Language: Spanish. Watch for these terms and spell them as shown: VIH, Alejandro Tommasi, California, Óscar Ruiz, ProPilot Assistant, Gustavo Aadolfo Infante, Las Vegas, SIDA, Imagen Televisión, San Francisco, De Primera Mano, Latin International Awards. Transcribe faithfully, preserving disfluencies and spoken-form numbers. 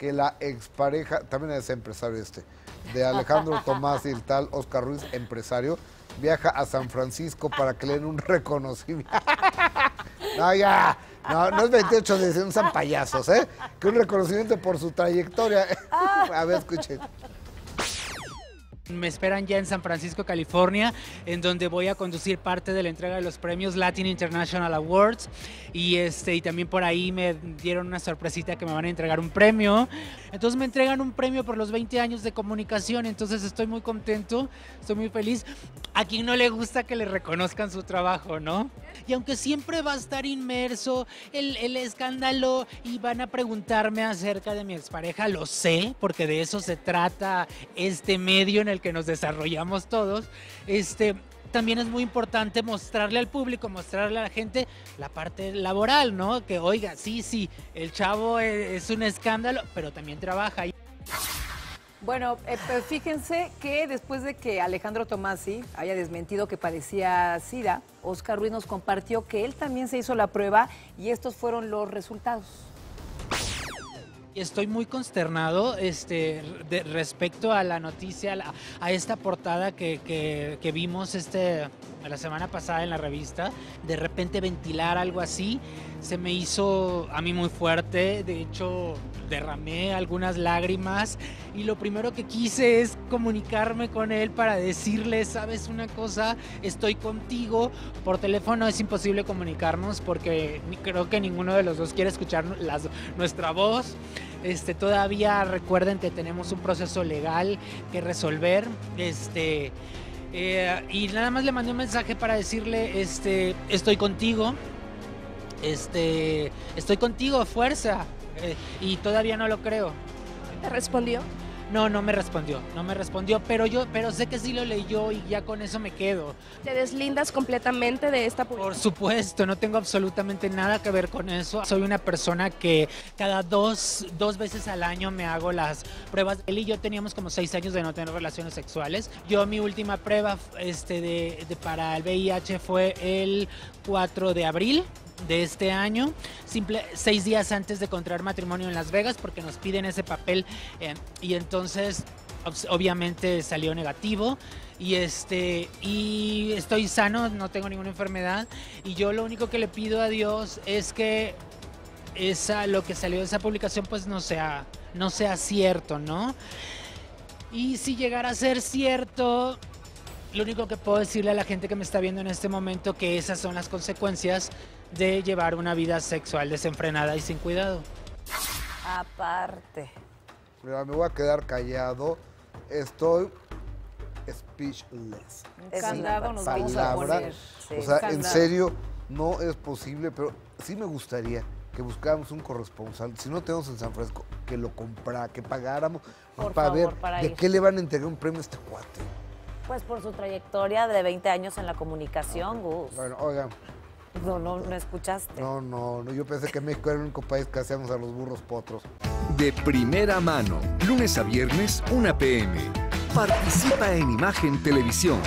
que la expareja, también es empresario este, de Alejandro Tommasi, el tal Óscar Ruiz, empresario, viaja a San Francisco para que le den un reconocimiento. No, ya, no, no es veintiocho de diciembre, son payasos, ¿eh? Que un reconocimiento por su trayectoria. A ver, escuchen. Me esperan ya en San Francisco, California, en donde voy a conducir parte de la entrega de los premios Latin International Awards, y, este, y también por ahí me dieron una sorpresita que me van a entregar un premio. Entonces me entregan un premio por los veinte años de comunicación, entonces estoy muy contento, estoy muy feliz. A quien no le gusta que le reconozcan su trabajo, ¿no? Y aunque siempre va a estar inmerso el, el escándalo y van a preguntarme acerca de mi expareja, lo sé, porque de eso se trata este medio en el que nos desarrollamos todos, este, también es muy importante mostrarle al público, mostrarle a la gente la parte laboral, ¿no? Que oiga, sí, sí, el chavo es, es un escándalo, pero también trabaja. Bueno, eh, fíjense que después de que Alejandro Tommasi haya desmentido que padecía SIDA, Óscar Ruiz nos compartió que él también se hizo la prueba y estos fueron los resultados. Estoy muy consternado este, de, respecto a la noticia, a, a esta portada que, que, que vimos este, la semana pasada en la revista. De repente ventilar algo así se me hizo a mí muy fuerte, de hecho derramé algunas lágrimas y lo primero que quise es comunicarme con él para decirle, ¿sabes una cosa? Estoy contigo. Por teléfono es imposible comunicarnos porque creo que ninguno de los dos quiere escuchar las, nuestra voz. Este, todavía recuerden que tenemos un proceso legal que resolver. Este, eh, y nada más le mandé un mensaje para decirle, este, estoy contigo, este, estoy contigo, fuerza. Eh, y todavía no lo creo. ¿Te respondió? No, no me respondió, no me respondió, pero yo, pero sé que sí lo leyó y ya con eso me quedo. ¿Te deslindas completamente de esta publicación? Por supuesto, no tengo absolutamente nada que ver con eso. Soy una persona que cada dos, dos veces al año me hago las pruebas. Él y yo teníamos como seis años de no tener relaciones sexuales. Yo mi última prueba este, de, de, para el V I H fue el cuatro de abril. De este año, simple, seis días antes de contraer matrimonio en Las Vegas, porque nos piden ese papel eh, y entonces obviamente salió negativo y, este, y estoy sano, no tengo ninguna enfermedad y yo lo único que le pido a Dios es que esa, lo que salió de esa publicación pues no sea, no sea cierto, ¿no? Y si llegara a ser cierto, lo único que puedo decirle a la gente que me está viendo en este momento que esas son las consecuencias de llevar una vida sexual desenfrenada y sin cuidado. Aparte. Mira, me voy a quedar callado. Estoy speechless. Candado nos vamos a poner. Sí, o sea, candado. En serio, no es posible, pero sí me gustaría que buscáramos un corresponsal. Si no tenemos en San Francisco, que lo comprara, que pagáramos Por para favor, ver para de ir. Qué le van a entregar un premio a este cuate. Pues por su trayectoria de veinte años en la comunicación, okay. Gus. Bueno, oigan. No, no, no escuchaste. No, no, no, yo pensé que México era el único país que hacíamos a los burros potros. De primera mano, lunes a viernes, una p m Participa en Imagen Televisión.